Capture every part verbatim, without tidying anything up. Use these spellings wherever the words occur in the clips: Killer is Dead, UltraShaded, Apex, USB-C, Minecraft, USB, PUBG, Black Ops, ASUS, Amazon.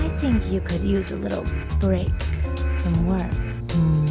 I think you could use a little break from work. Mm.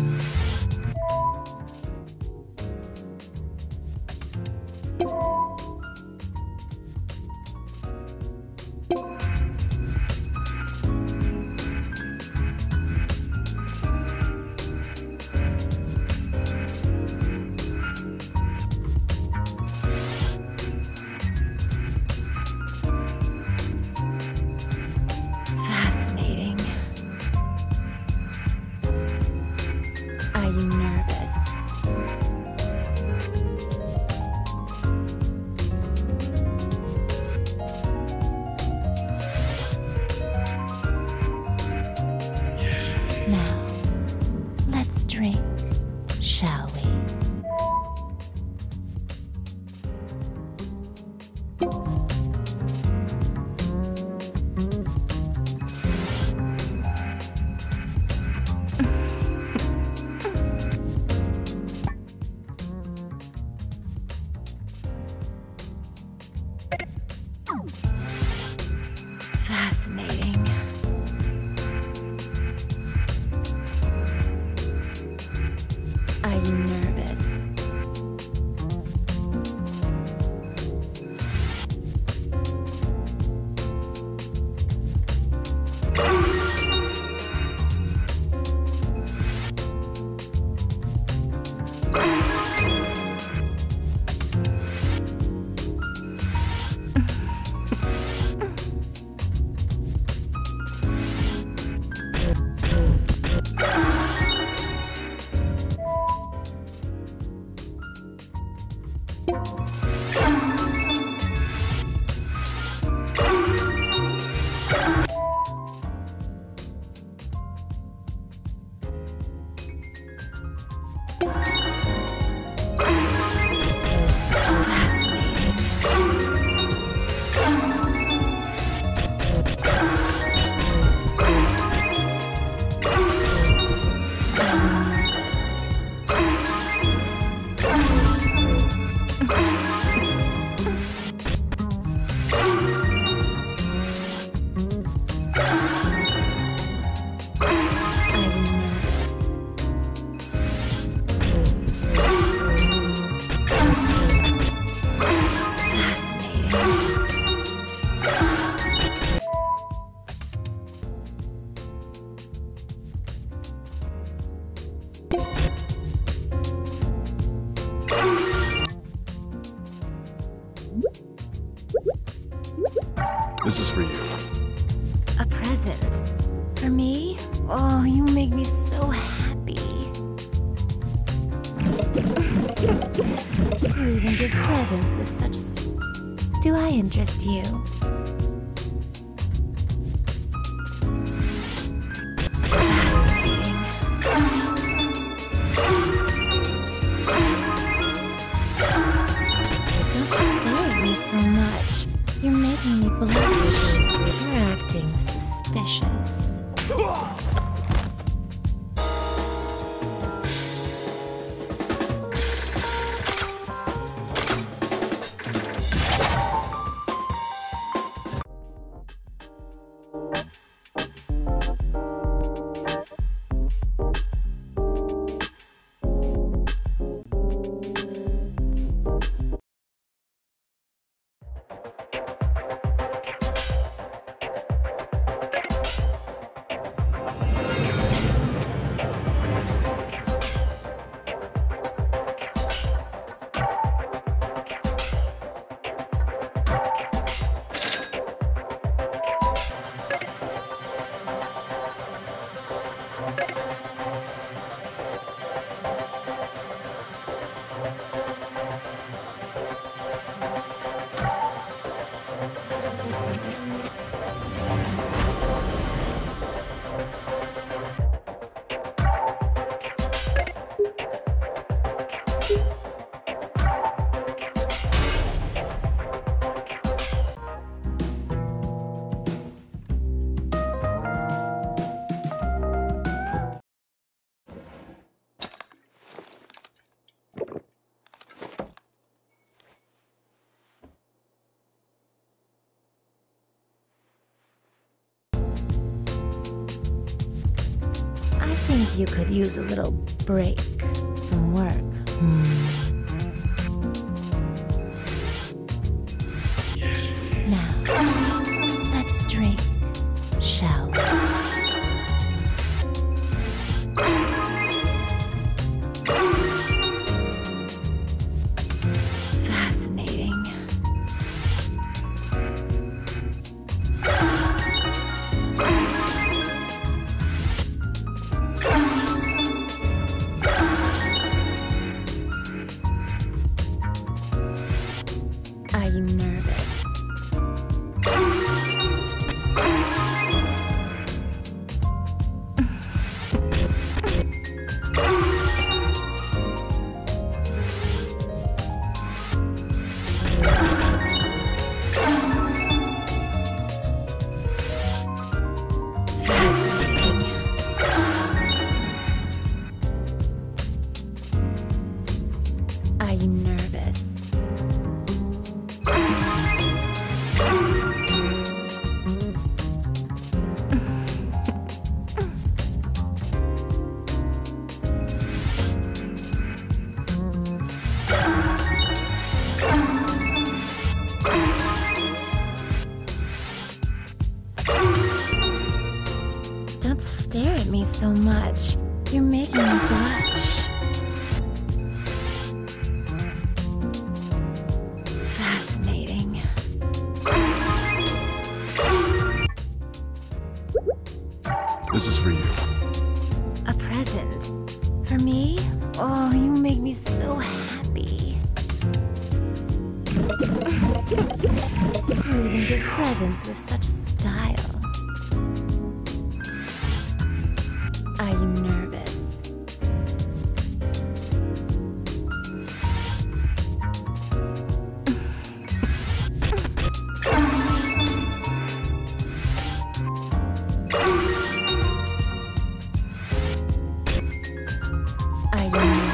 This is for you. A present? For me? Oh, you make me so happy. You even give presents with such s- Do I interest you? You could use a little break from work. Hmm. Yes. Now, let's drink, shall we? Fascinating. So much. You're making me blush. Fascinating. This is for you. A present? For me? Oh, you make me so happy. You even give presents with such style. Are you nervous? Are you nervous?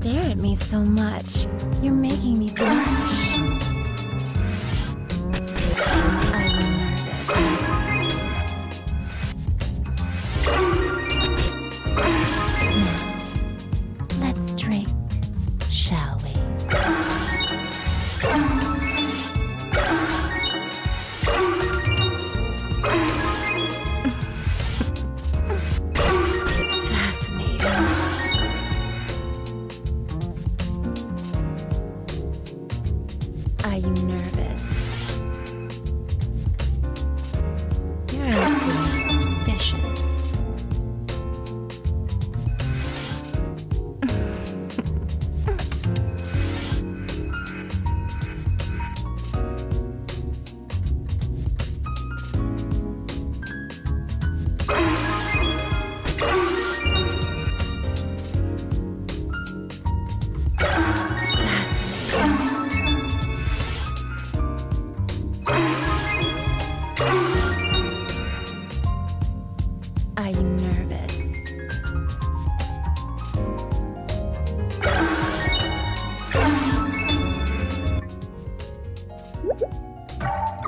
Stare at me so much. You're making me blush. Let's drink, shall we?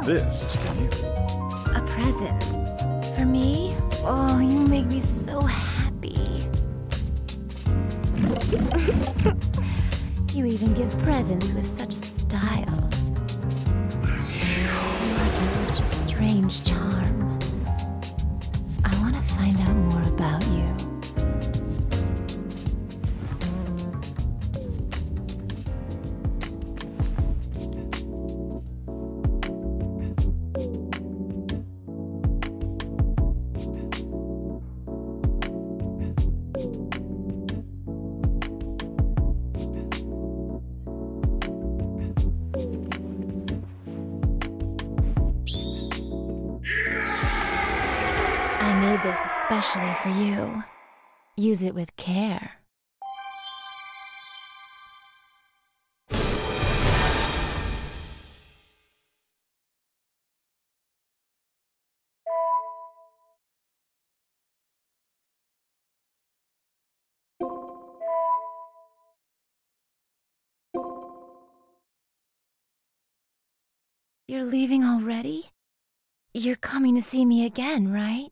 This is for you. A present. For me? Oh, you make me so happy. You even give presents with such style. Such a strange charm. I want to find out more about you. This especially for you. Use it with care. You're leaving already? You're coming to see me again, right?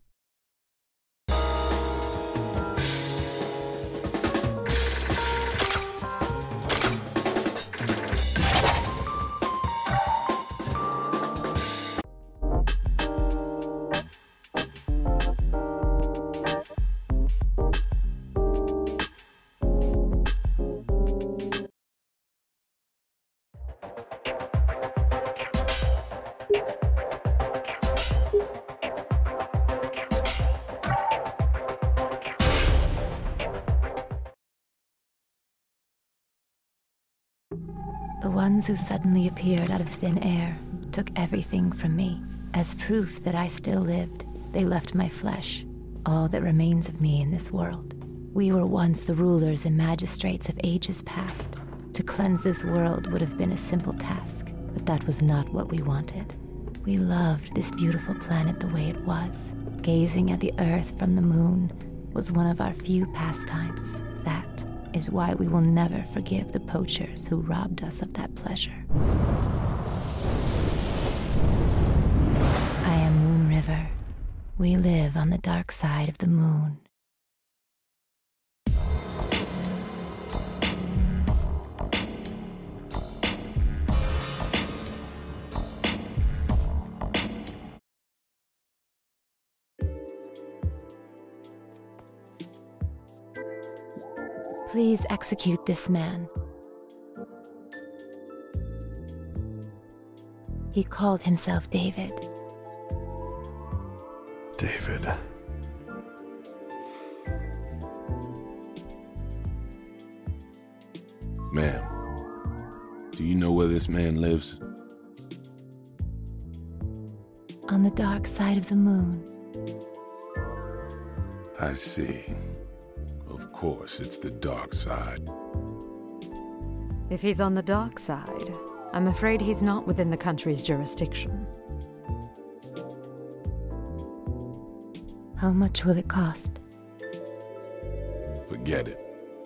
The ones who suddenly appeared out of thin air took everything from me. As proof that I still lived, they left my flesh, all that remains of me in this world. We were once the rulers and magistrates of ages past. To cleanse this world would have been a simple task, but that was not what we wanted. We loved this beautiful planet the way it was. Gazing at the Earth from the moon was one of our few pastimes. That is why we will never forgive the poachers who robbed us of that pleasure. I am Moon River. We live on the dark side of the moon. Please execute this man. He called himself David. David. Ma'am, do you know where this man lives? On the dark side of the moon. I see. Of course, it's the dark side. If he's on the dark side, I'm afraid he's not within the country's jurisdiction. How much will it cost? Forget it.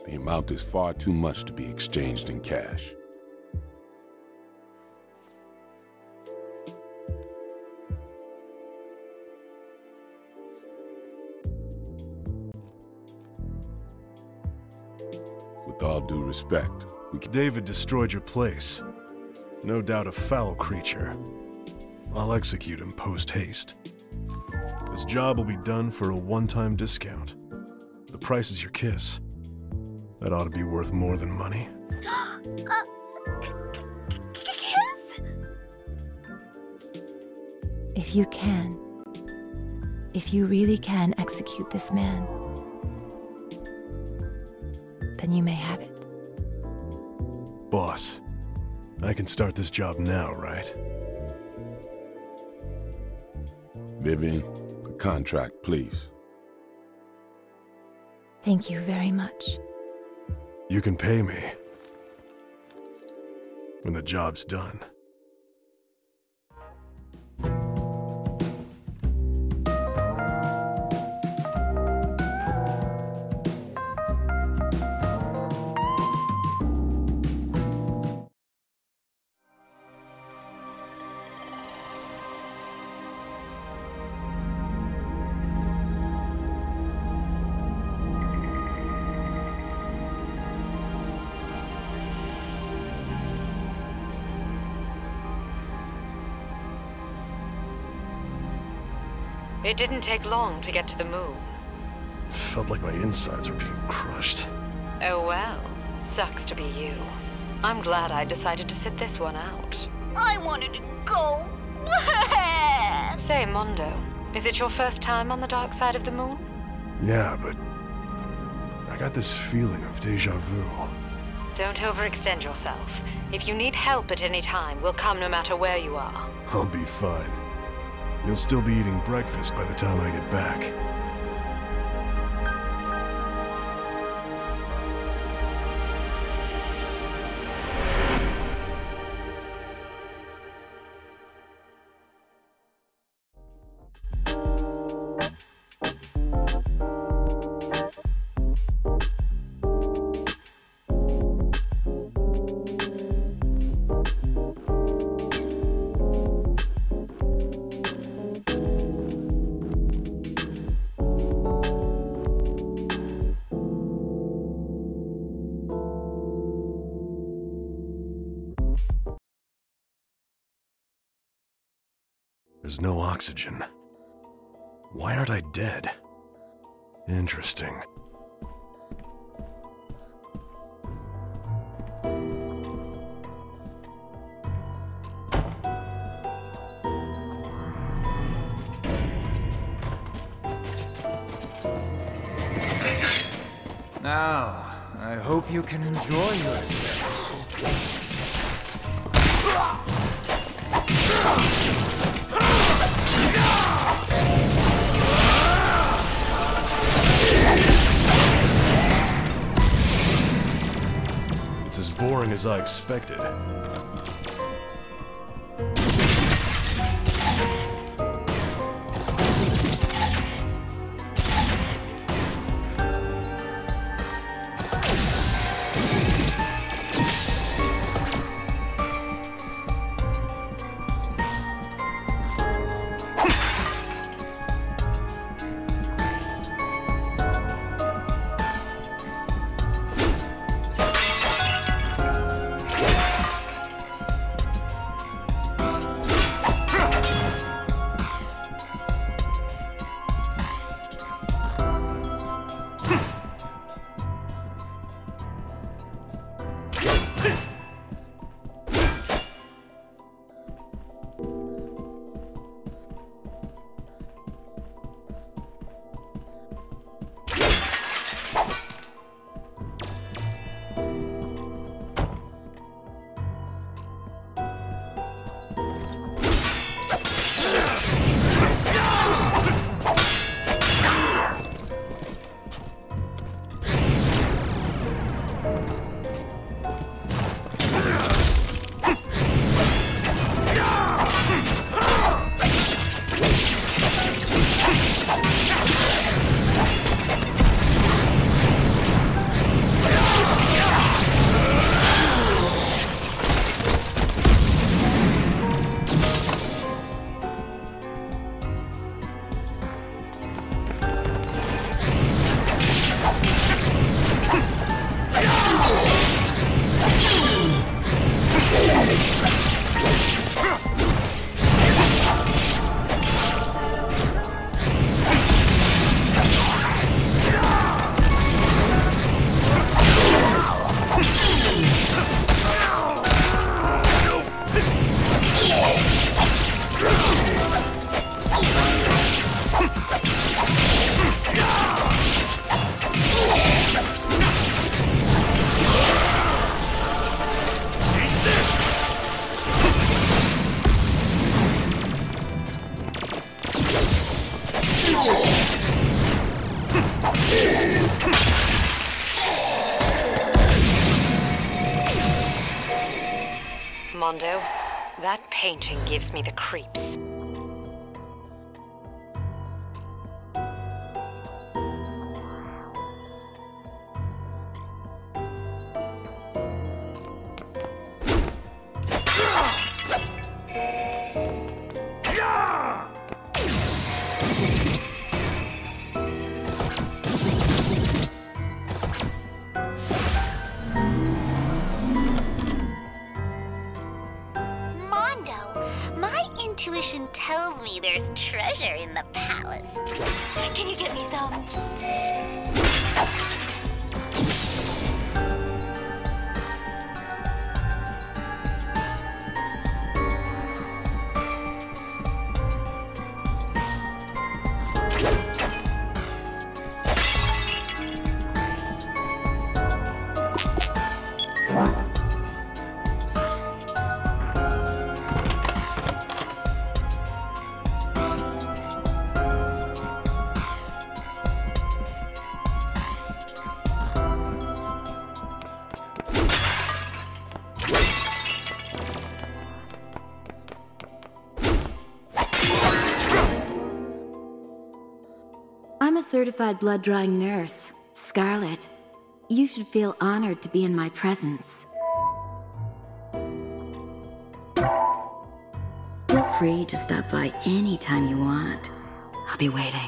The amount is far too much to be exchanged in cash. With all due respect, we can- David destroyed your place. No doubt a foul creature. I'll execute him post-haste. This job will be done for a one-time discount. The price is your kiss. That ought to be worth more than money. uh, kiss? If you can, if you really can execute this man, then you may have it. Boss, I can start this job now, right? Vivian, the contract, please. Thank you very much. You can pay me when the job's done. It didn't take long to get to the moon. It felt like my insides were being crushed. Oh well, sucks to be you. I'm glad I decided to sit this one out. I wanted to go. Say, Mondo, is it your first time on the dark side of the moon? Yeah, but I got this feeling of déjà vu. Don't overextend yourself. If you need help at any time, we'll come no matter where you are. I'll be fine. You'll still be eating breakfast by the time I get back. There's no oxygen. Why aren't I dead? Interesting. Now, I hope you can enjoy yourself. It's as boring as I expected. Mondo, that painting gives me the creeps. My intuition tells me there's treasure in the palace. Can you get me some? I'm a certified blood-drawing nurse, Scarlet. You should feel honored to be in my presence. Feel free to stop by anytime you want. I'll be waiting.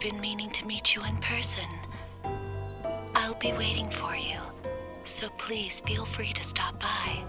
Been meaning to meet you in person. I'll be waiting for you, so please feel free to stop by.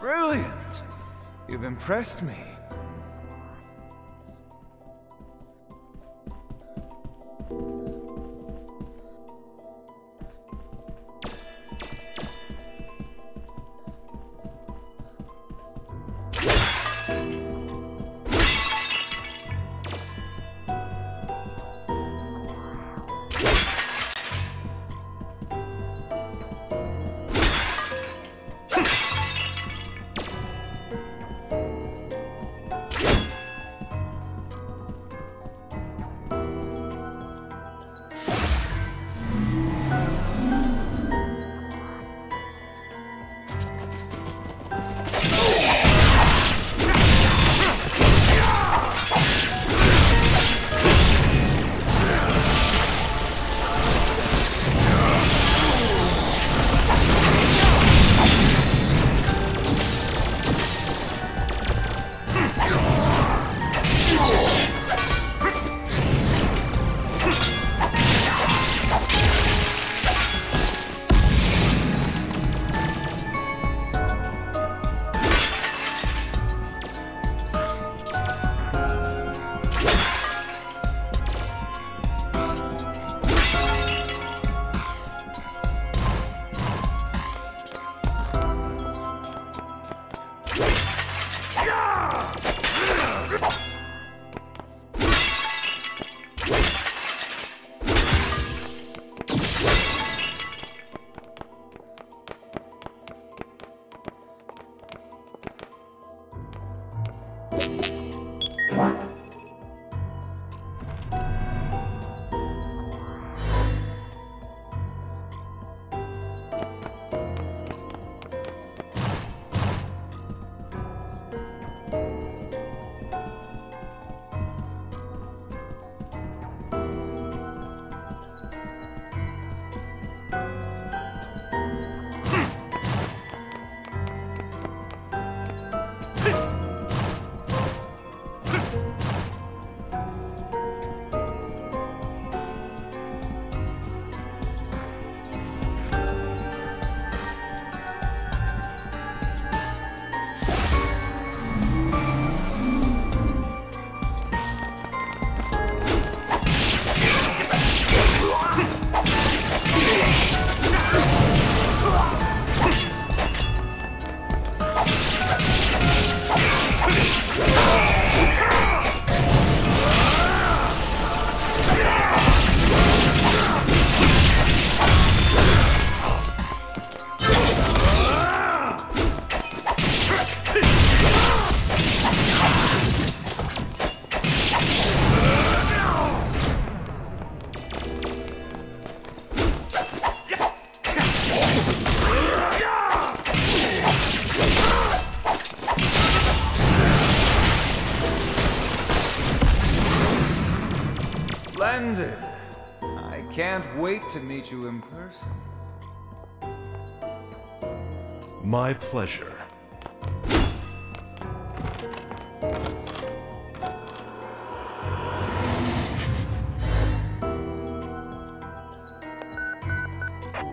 Brilliant! You've impressed me. Splendid! I can't wait to meet you in person. My pleasure.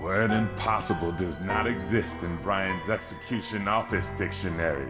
Word impossible does not exist in Brian's execution office dictionary.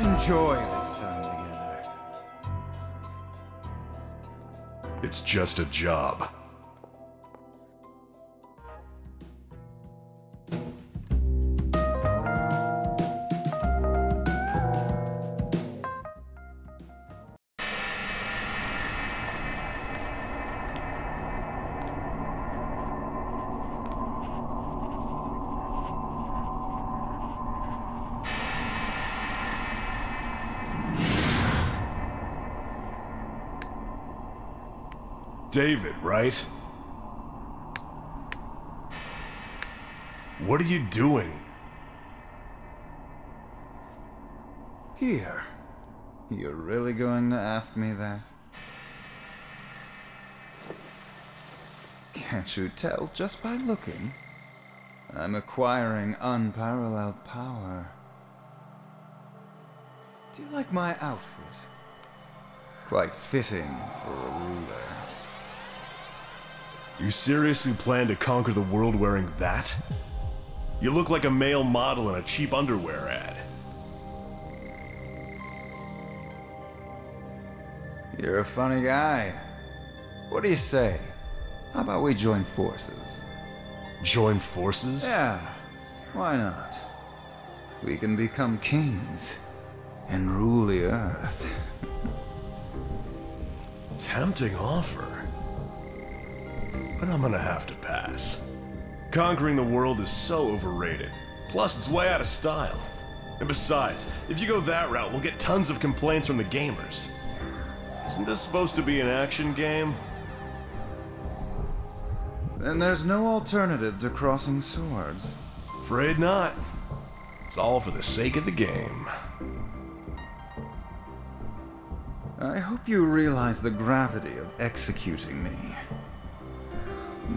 Enjoy this time together. It's just a job. David, right? What are you doing? Here. You're really going to ask me that? Can't you tell just by looking? I'm acquiring unparalleled power. Do you like my outfit? Quite fitting for a ruler. You seriously plan to conquer the world wearing that? You look like a male model in a cheap underwear ad. You're a funny guy. What do you say? How about we join forces? Join forces? Yeah, why not? We can become kings and rule the earth. Tempting offer. But I'm gonna have to pass. Conquering the world is so overrated. Plus, it's way out of style. And besides, if you go that route, we'll get tons of complaints from the gamers. Isn't this supposed to be an action game? Then there's no alternative to crossing swords. Afraid not. It's all for the sake of the game. I hope you realize the gravity of executing me.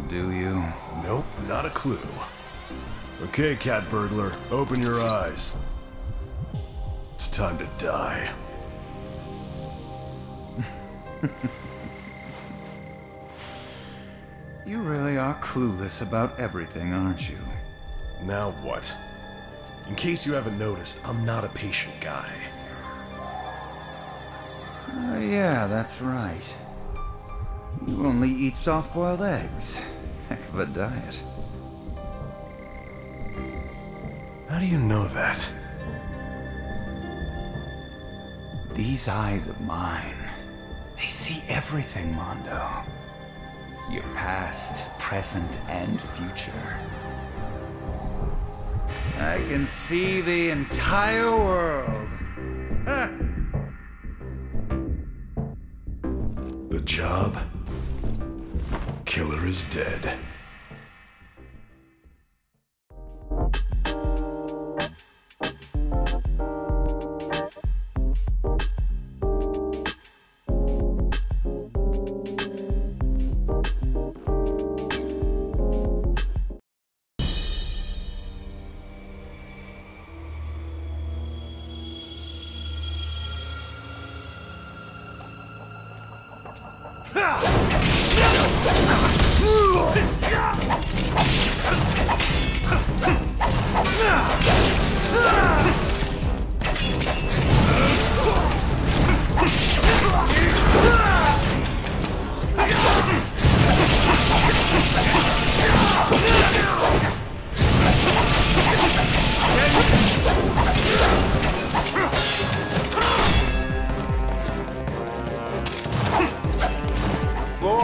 Do you? Nope, not a clue. Okay, cat burglar, open your eyes. It's time to die. You really are clueless about everything, aren't you? Now what? In case you haven't noticed, I'm not a patient guy. Uh, yeah, that's right. You only eat soft-boiled eggs. Heck of a diet. How do you know that? These eyes of mine, they see everything, Mondo. Your past, present, and future. I can see the entire world. Ha! The job? Killer is dead.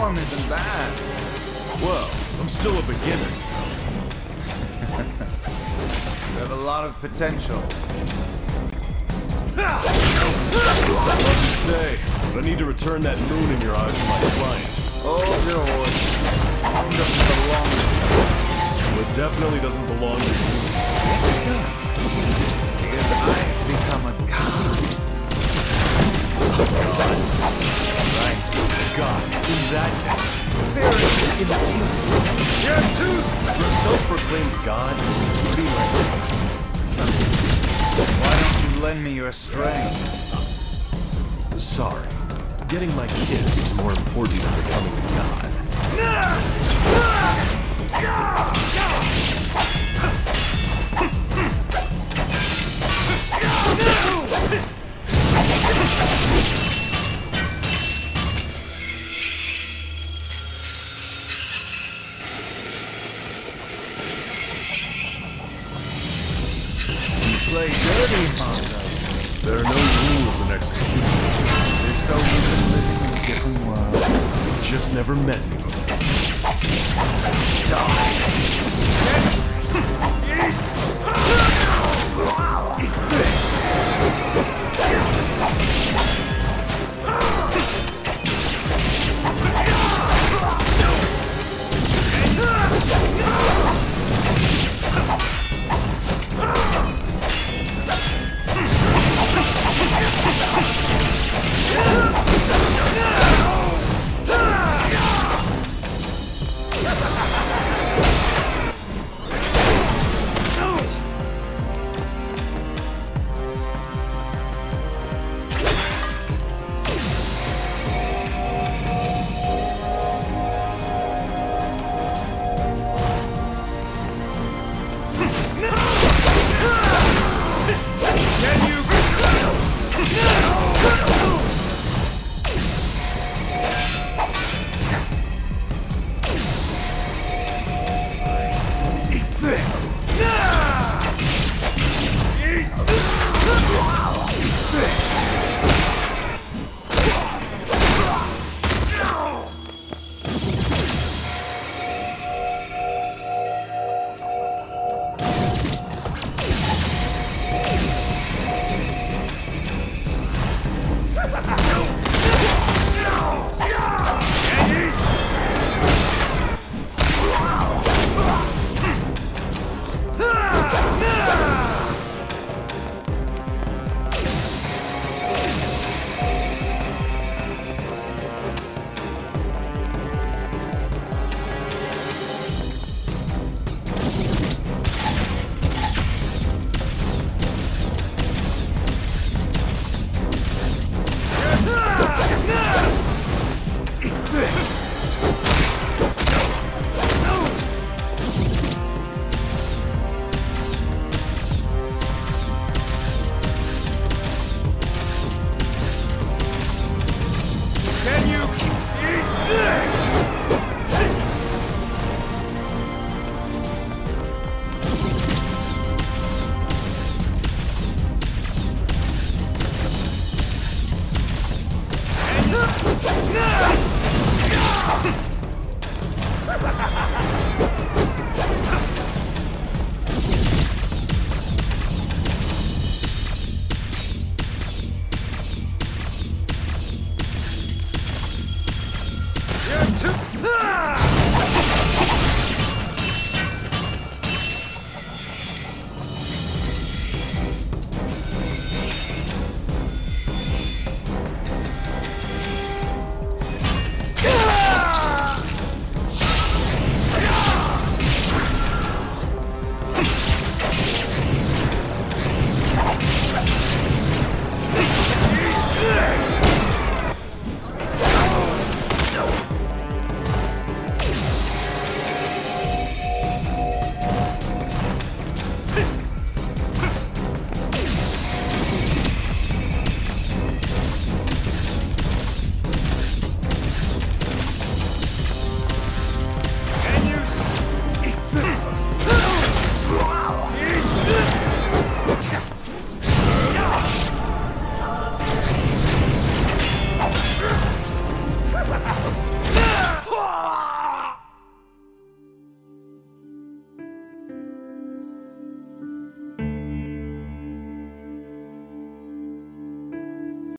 Isn't bad. Well, I'm still a beginner. You have a lot of potential. I'd love to stay, but I need to return that moon in your eyes to my client. Hold your horse. It doesn't belong to you. Well, it definitely doesn't belong to you. Yes, it does. Because I've become a god. Oh, god. Right. God, in that case, very immaterial. You're too! You're a self-proclaimed god. Why don't you lend me your strength? Sorry. Getting my kiss is more important than becoming a god. No! Play dirty, Mondo. There are no rules in execution. It's though we've been living in different worlds. You've just never met me before. Die! Get... Eat!